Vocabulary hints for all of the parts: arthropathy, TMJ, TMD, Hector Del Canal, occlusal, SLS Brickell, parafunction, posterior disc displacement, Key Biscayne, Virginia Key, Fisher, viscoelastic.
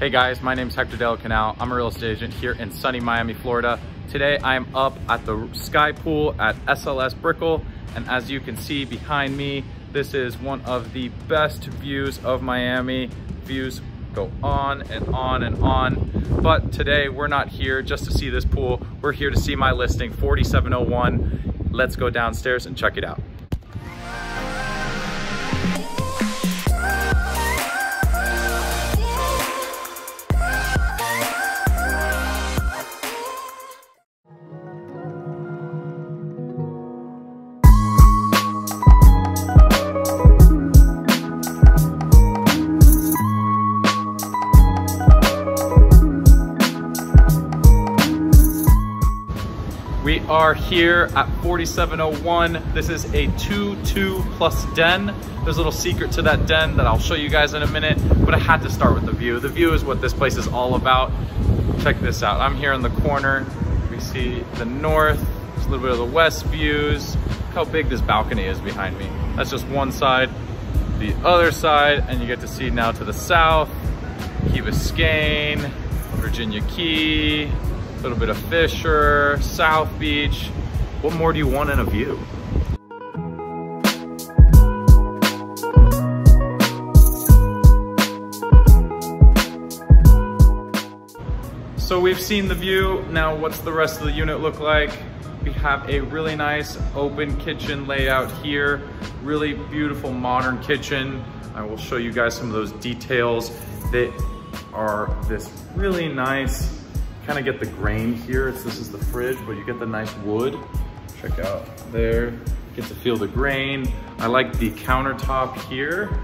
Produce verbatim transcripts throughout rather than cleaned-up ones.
Hey guys, my name is Hector Del Canal. I'm a real estate agent here in sunny Miami, Florida. Today I am up at the Sky Pool at S L S Brickell, and as you can see behind me, this is one of the best views of Miami. Views go on and on and on, but today we're not here just to see this pool. We're here to see my listing, forty-seven oh one. Let's go downstairs and check it out. We are here at forty-seven oh one. This is a two two plus den. There's a little secret to that den that I'll show you guys in a minute, but I had to start with the view. The view is what this place is all about. Check this out. I'm here in the corner. We see the north, there's a little bit of the west views. Look how big this balcony is behind me. That's just one side. The other side, and you get to see now to the south, Key Biscayne, Virginia Key, a little bit of Fisher, South Beach. What more do you want in a view? So we've seen the view. Now what's the rest of the unit look like? We have a really nice open kitchen layout here. Really beautiful modern kitchen. I will show you guys some of those details that are this really nice, kind of get the grain here. It's, this is the fridge, but you get the nice wood. Check out there, get to feel the grain. I like the countertop here.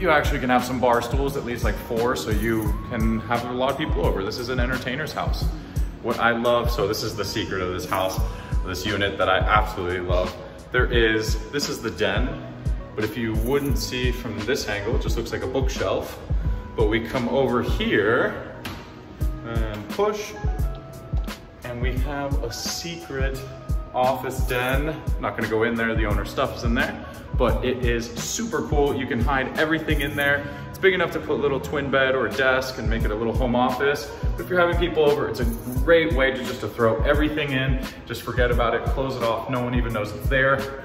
You actually can have some bar stools, at least like four, so you can have a lot of people over. This is an entertainer's house. What I love, so this is the secret of this house, this unit that I absolutely love. There is, this is the den, but if you wouldn't see from this angle, it just looks like a bookshelf. But we come over here, and push, and we have a secret office den. I'm not gonna go in there, the owner stuff's in there, but it is super cool. You can hide everything in there. It's big enough to put a little twin bed or a desk and make it a little home office. But if you're having people over, it's a great way to just to throw everything in, just forget about it, close it off, no one even knows it's there.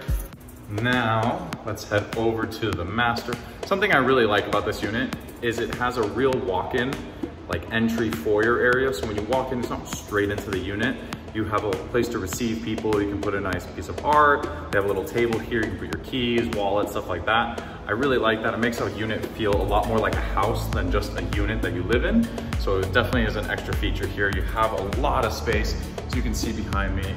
Now, let's head over to the master. Something I really like about this unit is it has a real walk-in, like entry foyer area. So when you walk in, it's not straight into the unit. You have a place to receive people. You can put a nice piece of art. They have a little table here. You can put your keys, wallet, stuff like that. I really like that. It makes a unit feel a lot more like a house than just a unit that you live in. So it definitely is an extra feature here. You have a lot of space. As you can see behind me,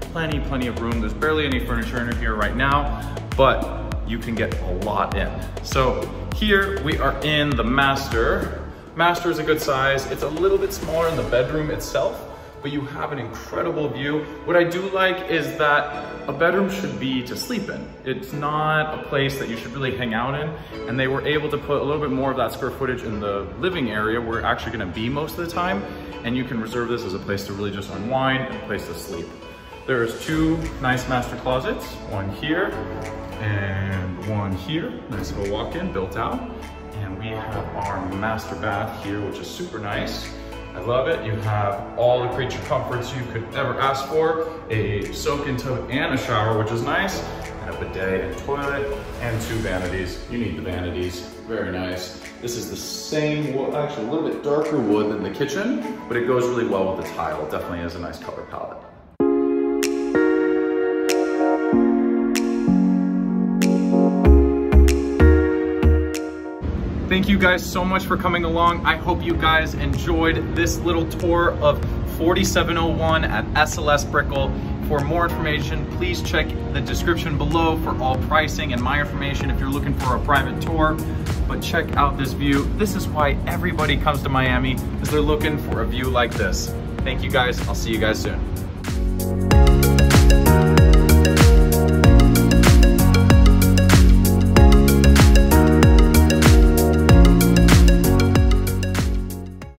plenty, plenty of room. There's barely any furniture in here right now, but you can get a lot in. So here we are in the master. Master is a good size. It's a little bit smaller in the bedroom itself, but you have an incredible view. What I do like is that a bedroom should be to sleep in. It's not a place that you should really hang out in, and they were able to put a little bit more of that square footage in the living area where we're actually gonna be most of the time, and you can reserve this as a place to really just unwind and a place to sleep. There's two nice master closets, one here and one here. Nice little walk-in, built out. And we have our master bath here, which is super nice. I love it. You have all the creature comforts you could ever ask for, a soak-in tub and a shower, which is nice, and a bidet and toilet, and two vanities. You need the vanities, very nice. This is the same, well, actually a little bit darker wood than the kitchen, but it goes really well with the tile. It definitely has a nice color palette. Thank you guys so much for coming along. I hope you guys enjoyed this little tour of forty-seven oh one at S L S Brickell. For more information, please check the description below for all pricing and my information if you're looking for a private tour. But check out this view. This is why everybody comes to Miami, is they're looking for a view like this. Thank you guys. I'll see you guys soon.